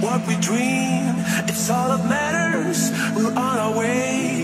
What we dream, it's all that matters. We're on our way.